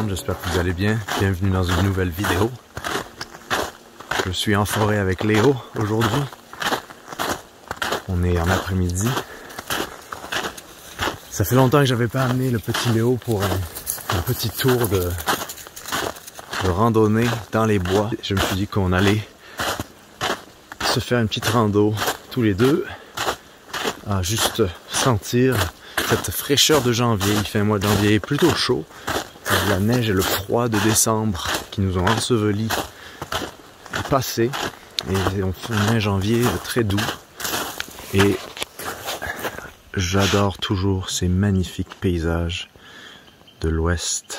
monde, j'espère que vous allez bien. Bienvenue dans une nouvelle vidéo. Je suis en forêt avec Léo aujourd'hui. On est en après-midi. Ça fait longtemps que j'avais pas amené le petit Léo pour un petit tour de randonnée dans les bois. Je me suis dit qu'on allait se faire une petite rando tous les deux, à juste sentir cette fraîcheur de janvier. Il fait un mois de janvier plutôt chaud. La neige et le froid de décembre qui nous ont ensevelis passés. Et on fait un janvier très doux. Et j'adore toujours ces magnifiques paysages de l'Ouest.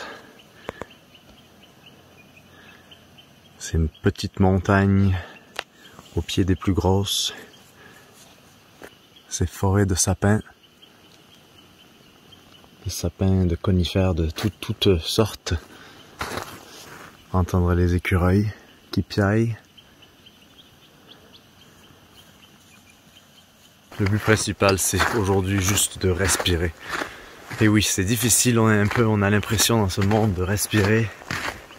Ces petites montagnes au pied des plus grosses. Ces forêts de sapins. Des sapins, de conifères, de toutes sortes. Entendre les écureuils qui piaillent. Le but principal, c'est aujourd'hui juste de respirer. Et oui, c'est difficile, on a l'impression dans ce monde de respirer.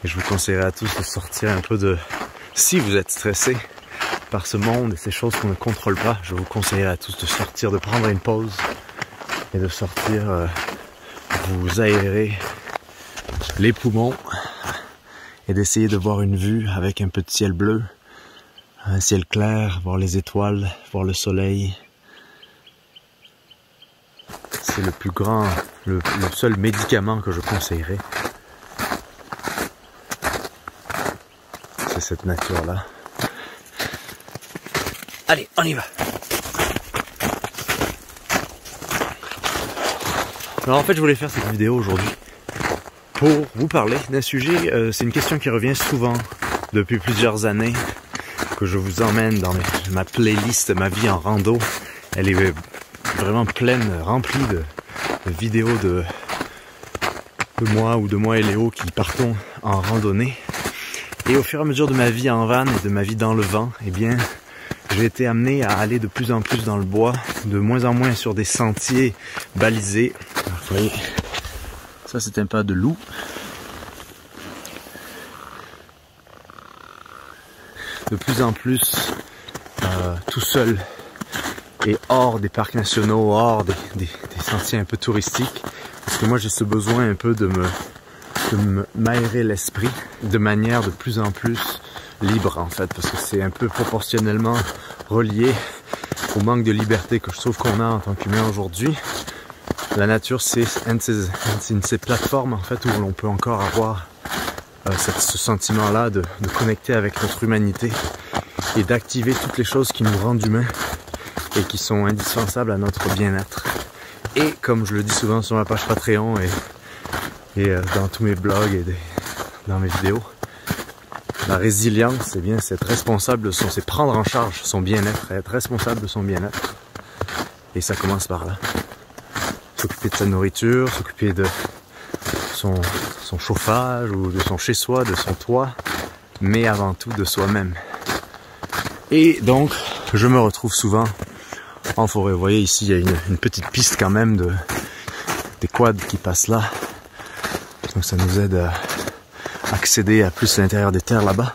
Et je vous conseillerais à tous de sortir un peu de... Si vous êtes stressé par ce monde et ces choses qu'on ne contrôle pas, je vous conseillerais à tous de sortir, de prendre une pause et de sortir... vous aérer les poumons et d'essayer de voir une vue avec un peu de ciel bleu, un ciel clair, voir les étoiles, voir le soleil. C'est le plus grand, le seul médicament que je conseillerais. C'est cette nature-là. Allez, on y va! Alors en fait, je voulais faire cette vidéo aujourd'hui pour vous parler d'un sujet, c'est une question qui revient souvent depuis plusieurs années, que je vous emmène dans ma playlist, ma vie en rando. Elle est vraiment pleine, remplie de vidéos de moi ou de moi et Léo qui partons en randonnée. Et au fur et à mesure de ma vie en van et de ma vie dans le vent, eh bien, j'ai été amené à aller de plus en plus dans le bois, de moins en moins sur des sentiers balisés. Vous voyez, ça c'est un pas de loup. De plus en plus tout seul et hors des parcs nationaux, hors des sentiers un peu touristiques. Parce que moi j'ai ce besoin un peu de m'aérer l'esprit de manière de plus en plus libre en fait. Parce que c'est un peu proportionnellement relié au manque de liberté que je trouve qu'on a en tant qu'humain aujourd'hui. La nature, c'est une de ces plateformes en fait, où l'on peut encore avoir ce sentiment-là de connecter avec notre humanité et d'activer toutes les choses qui nous rendent humains et qui sont indispensables à notre bien-être. Et comme je le dis souvent sur ma page Patreon et dans tous mes blogs et dans mes vidéos, la résilience, eh bien, c'est être responsable, c'est prendre en charge son bien-être, être responsable de son bien-être. Et ça commence par là. S'occuper de sa nourriture, s'occuper de son chauffage ou de son chez-soi, de son toit, mais avant tout de soi-même. Et donc, je me retrouve souvent en forêt. Vous voyez ici, il y a une petite piste quand même des quads qui passent là. Donc ça nous aide à accéder à plus l'intérieur des terres là-bas.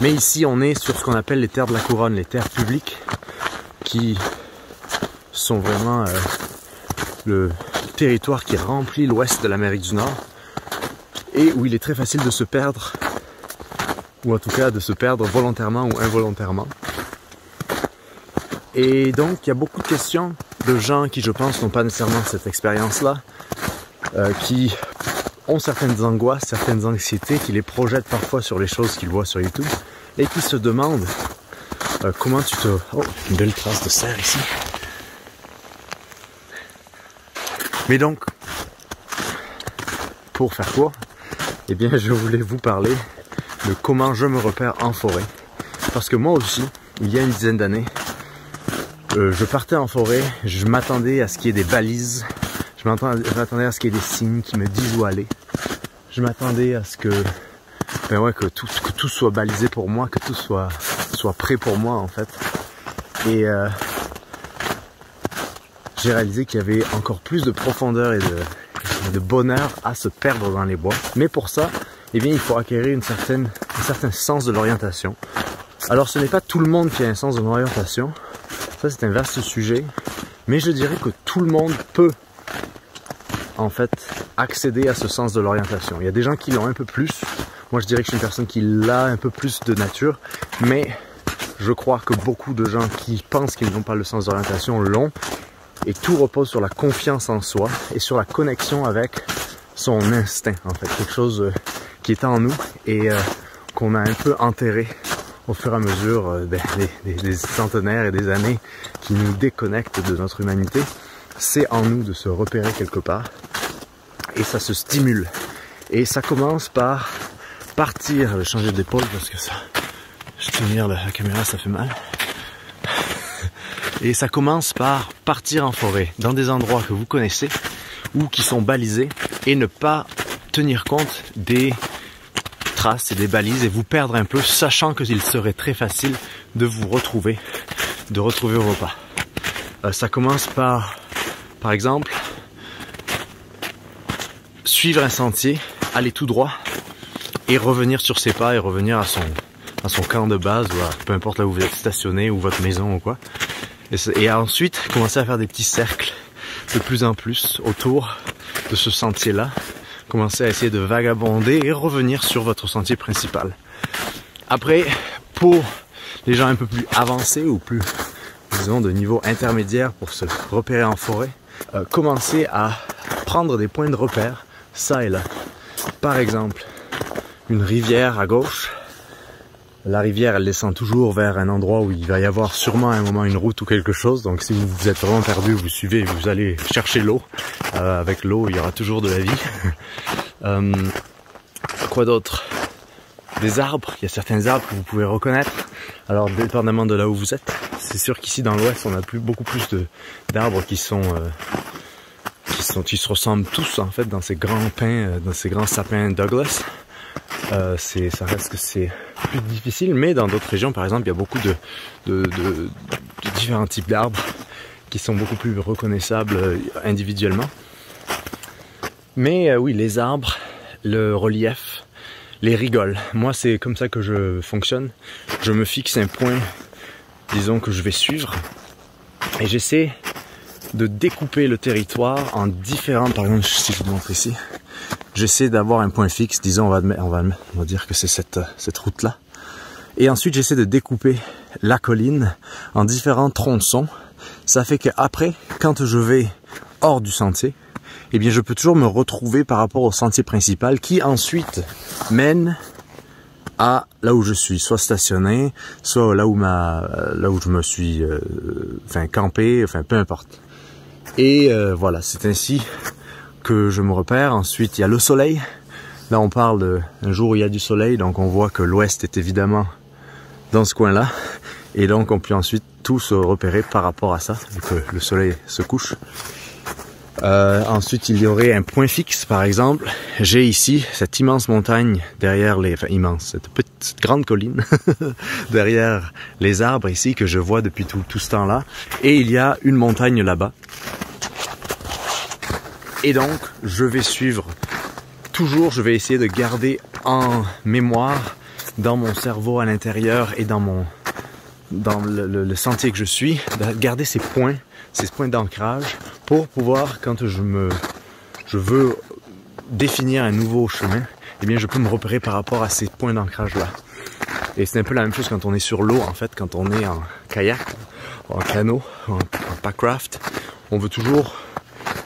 Mais ici, on est sur ce qu'on appelle les terres de la couronne, les terres publiques qui... sont vraiment le territoire qui remplit l'ouest de l'Amérique du Nord et où il est très facile de se perdre, ou en tout cas de se perdre volontairement ou involontairement. Et donc il y a beaucoup de questions de gens qui, je pense, n'ont pas nécessairement cette expérience-là, qui ont certaines angoisses, certaines anxiétés, qui les projettent parfois sur les choses qu'ils voient sur YouTube et qui se demandent comment tu te... Oh, une belle trace de cerf ici. Mais donc, pour faire quoi? Eh bien, je voulais vous parler de comment je me repère en forêt. Parce que moi aussi, il y a une dizaine d'années, je partais en forêt, je m'attendais à ce qu'il y ait des balises, je m'attendais à ce qu'il y ait des signes qui me disent où aller. Je m'attendais à ce que, ben ouais, que tout soit balisé pour moi, que tout soit prêt pour moi, en fait. Et... j'ai réalisé qu'il y avait encore plus de profondeur et de bonheur à se perdre dans les bois. Mais pour ça, eh bien, il faut acquérir un certain sens de l'orientation. Alors ce n'est pas tout le monde qui a un sens de l'orientation, ça c'est un vaste sujet, mais je dirais que tout le monde peut en fait accéder à ce sens de l'orientation. Il y a des gens qui l'ont un peu plus, moi je dirais que je suis une personne qui l'a un peu plus de nature, mais je crois que beaucoup de gens qui pensent qu'ils n'ont pas le sens d'orientation l'ont, et tout repose sur la confiance en soi et sur la connexion avec son instinct, en fait, quelque chose qui est en nous et qu'on a un peu enterré au fur et à mesure des centenaires et des années qui nous déconnectent de notre humanité. C'est en nous de se repérer quelque part et ça se stimule. Et ça commence par partir. Je vais changer d'épaule parce que ça, je tenir la caméra, ça fait mal. Et ça commence par partir en forêt, dans des endroits que vous connaissez ou qui sont balisés, et ne pas tenir compte des traces et des balises et vous perdre un peu, sachant qu'il serait très facile de vous retrouver, de retrouver vos pas. Ça commence par exemple, suivre un sentier, aller tout droit et revenir sur ses pas et revenir à son camp de base, ou peu importe là où vous êtes stationné ou votre maison ou quoi. Et ensuite, commencer à faire des petits cercles de plus en plus autour de ce sentier-là. Commencer à essayer de vagabonder et revenir sur votre sentier principal. Après, pour les gens un peu plus avancés ou plus, disons, de niveau intermédiaire pour se repérer en forêt, commencer à prendre des points de repère, ça et là. Par exemple, une rivière à gauche. La rivière, elle descend toujours vers un endroit où il va y avoir sûrement à un moment une route ou quelque chose. Donc si vous vous êtes vraiment perdu, vous suivez, vous allez chercher l'eau. Avec l'eau, il y aura toujours de la vie. Quoi d'autre? Des arbres. Il y a certains arbres que vous pouvez reconnaître. Alors dépendamment de là où vous êtes, c'est sûr qu'ici dans l'Ouest, on a beaucoup plus d'arbres qui se ressemblent tous en fait dans ces grands pins, dans ces grands sapins Douglas. Ça reste que c'est plus difficile, mais dans d'autres régions, par exemple, il y a beaucoup de différents types d'arbres qui sont beaucoup plus reconnaissables individuellement. Mais oui, les arbres, le relief, les rigoles. Moi, c'est comme ça que je fonctionne. Je me fixe un point, disons, que je vais suivre, et j'essaie de découper le territoire en différents... Par exemple, si je vous montre ici... J'essaie d'avoir un point fixe, disons on va dire que c'est cette route-là. Et ensuite j'essaie de découper la colline en différents tronçons. Ça fait qu'après, quand je vais hors du sentier, eh bien je peux toujours me retrouver par rapport au sentier principal qui ensuite mène à là où je suis, soit stationné, soit là où je me suis campé, enfin peu importe. Et voilà, c'est ainsi que je me repère. Ensuite, il y a le soleil. Là, on parle d'un jour où il y a du soleil, donc on voit que l'Ouest est évidemment dans ce coin-là. Et donc, on peut ensuite tout se repérer par rapport à ça, vu que le soleil se couche. Ensuite, il y aurait un point fixe, par exemple. J'ai ici cette immense montagne derrière les... Enfin, immense, cette petite grande colline derrière les arbres ici que je vois depuis tout ce temps-là. Et il y a une montagne là-bas. Et donc, je vais suivre toujours, je vais essayer de garder en mémoire, dans mon cerveau à l'intérieur et dans le sentier que je suis, de garder ces points d'ancrage pour pouvoir, quand je veux définir un nouveau chemin, eh bien, je peux me repérer par rapport à ces points d'ancrage-là. Et c'est un peu la même chose quand on est sur l'eau, en fait, quand on est en kayak, en canot, en packraft, on veut toujours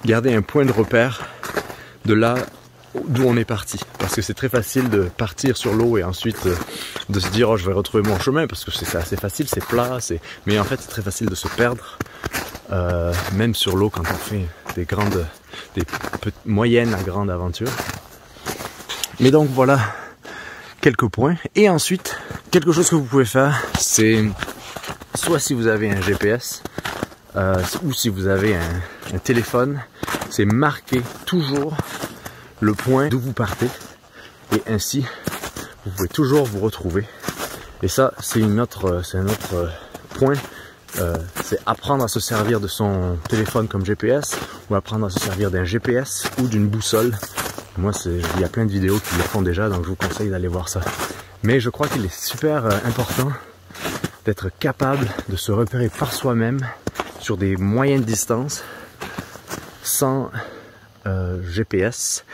garder un point de repère de là d'où on est parti, parce que c'est très facile de partir sur l'eau et ensuite de se dire oh je vais retrouver mon chemin parce que c'est assez facile, c'est plat, mais en fait c'est très facile de se perdre même sur l'eau quand on fait des moyennes à grandes aventures. Mais donc voilà quelques points. Et ensuite quelque chose que vous pouvez faire, c'est soit si vous avez un GPS ou si vous avez un téléphone, c'est marquer toujours le point d'où vous partez et ainsi vous pouvez toujours vous retrouver. Et ça c'est un autre point, c'est apprendre à se servir de son téléphone comme GPS ou apprendre à se servir d'un GPS ou d'une boussole. Moi, il y a plein de vidéos qui le font déjà, donc je vous conseille d'aller voir ça. Mais je crois qu'il est super important d'être capable de se repérer par soi-même sur des moyennes distances sans GPS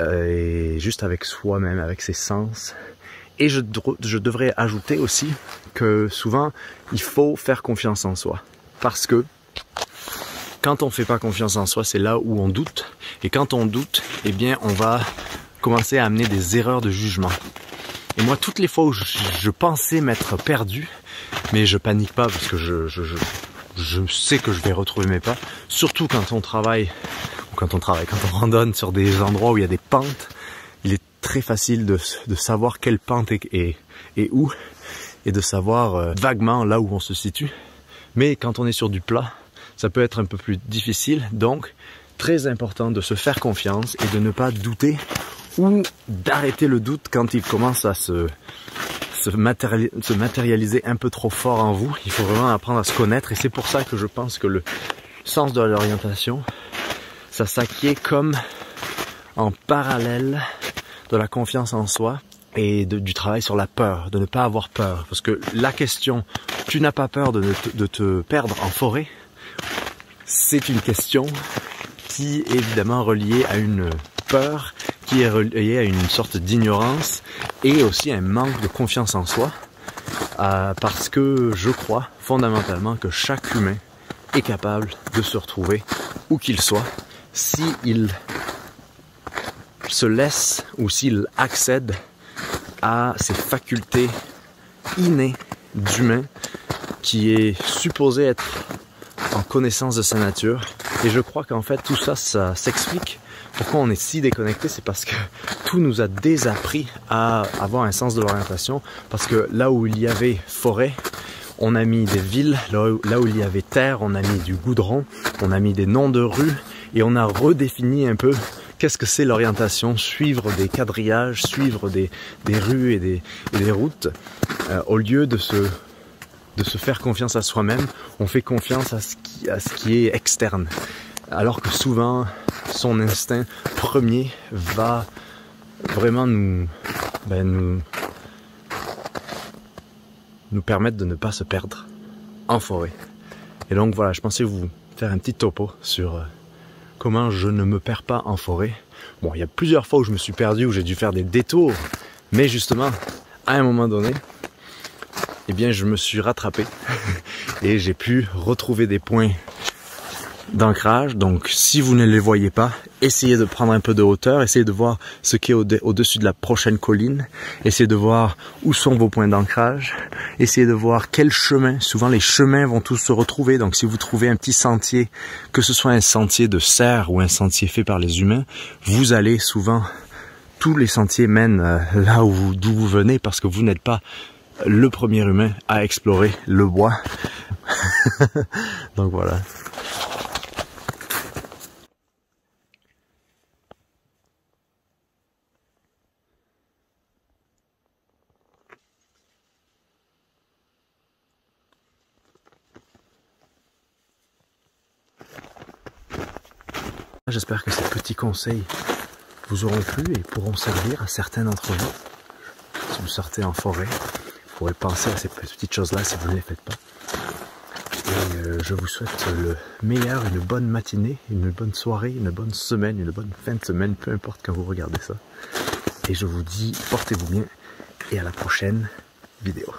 et juste avec soi-même, avec ses sens. Et je devrais ajouter aussi que souvent, il faut faire confiance en soi. Parce que quand on ne fait pas confiance en soi, c'est là où on doute. Et quand on doute, eh bien, on va commencer à amener des erreurs de jugement. Et moi, toutes les fois où je pensais m'être perdu, mais je panique pas parce que je sais que je vais retrouver mes pas. Surtout quand on travaille, ou quand on randonne sur des endroits où il y a des pentes, il est très facile de savoir quelle pente est où, et de savoir vaguement là où on se situe. Mais quand on est sur du plat, ça peut être un peu plus difficile. Donc, très important de se faire confiance et de ne pas douter ou d'arrêter le doute quand il commence à se matérialiser un peu trop fort en vous. Il faut vraiment apprendre à se connaître et c'est pour ça que je pense que le sens de l'orientation, ça s'acquiert comme en parallèle de la confiance en soi et du travail sur la peur, de ne pas avoir peur. Parce que la question « tu n'as pas peur de te perdre en forêt ?» c'est une question qui est évidemment reliée à une peur, qui est reliée à une sorte d'ignorance et aussi un manque de confiance en soi, parce que je crois fondamentalement que chaque humain est capable de se retrouver où qu'il soit, s'il se laisse ou s'il accède à ces facultés innées d'humain qui est supposé être en connaissance de sa nature. Et je crois qu'en fait tout ça, ça s'explique. Pourquoi on est si déconnecté, c'est parce que tout nous a désappris à avoir un sens de l'orientation. Parce que là où il y avait forêt, on a mis des villes. Là où il y avait terre, on a mis du goudron. On a mis des noms de rues. Et on a redéfini un peu qu'est-ce que c'est l'orientation. Suivre des quadrillages, suivre des rues et des routes. Au lieu de se faire confiance à soi-même, on fait confiance à ce qui est externe. Alors que souvent, son instinct premier va vraiment nous permettre de ne pas se perdre en forêt. Et donc voilà, je pensais vous faire un petit topo sur comment je ne me perds pas en forêt. Bon, il y a plusieurs fois où je me suis perdu, où j'ai dû faire des détours, mais justement, à un moment donné, eh bien, je me suis rattrapé et j'ai pu retrouver des points d'ancrage. Donc si vous ne les voyez pas, essayez de prendre un peu de hauteur, essayez de voir ce qui est au-dessus de la prochaine colline, essayez de voir où sont vos points d'ancrage, essayez de voir quel chemin. Souvent les chemins vont tous se retrouver, donc si vous trouvez un petit sentier, que ce soit un sentier de serre ou un sentier fait par les humains, vous allez souvent, tous les sentiers mènent là d'où vous venez, parce que vous n'êtes pas le premier humain à explorer le bois. Donc voilà. J'espère que ces petits conseils vous auront plu et pourront servir à certains d'entre vous. Si vous sortez en forêt, vous pourrez penser à ces petites choses-là si vous ne les faites pas. Et je vous souhaite le meilleur, une bonne matinée, une bonne soirée, une bonne semaine, une bonne fin de semaine, peu importe quand vous regardez ça. Et je vous dis, portez-vous bien et à la prochaine vidéo.